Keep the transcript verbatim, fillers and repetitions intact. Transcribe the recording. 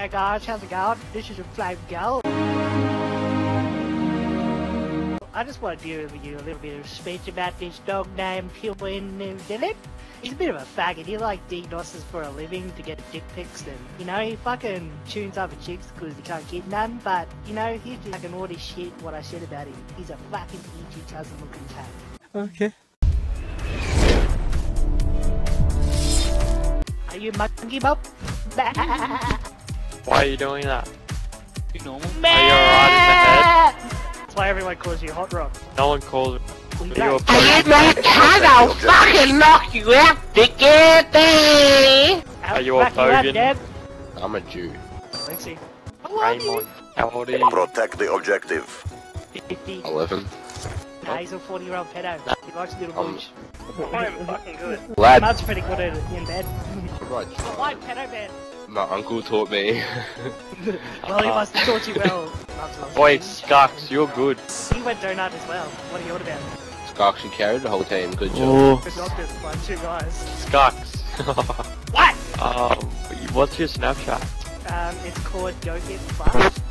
my gosh, how's it going? This is a flying gal. I just want to deal with you a little bit of speech about this dog named Pillwin New Zealand. He's a bit of a faggot. He like denosses for a living to get dick pics, and you know, he fucking tunes other chicks because he can't get none, but you know, he's just fucking all this shit what I said about him. He's a fucking itchy cousin looking cunt. Okay. Are you monkey bop? Why are you doing that? You normal? Are you alright in the head? That's why everyone calls you Hot Rod. No one calls it. Are you not trying? I'll fucking knock you out, dickhead! Are you a bogan? I'm a Jew. Lexi. Raymond, how old are you? Protect the objective. fifty. eleven. Nah, he's a forty year old pedo. He likes a little bush. I'm fucking good. Lad. Mud's pretty good at it in bed. Right. I like pedo bed. My uncle taught me. Well, he must have taught you well. Boy, Skarks, you're good. He went donut as well. What are you all about? Skarks, you carried the whole team. Good job. Good job, just by two guys. Skarks. What? Um, what's your Snapchat? Um, it's called Don't Get Fucked.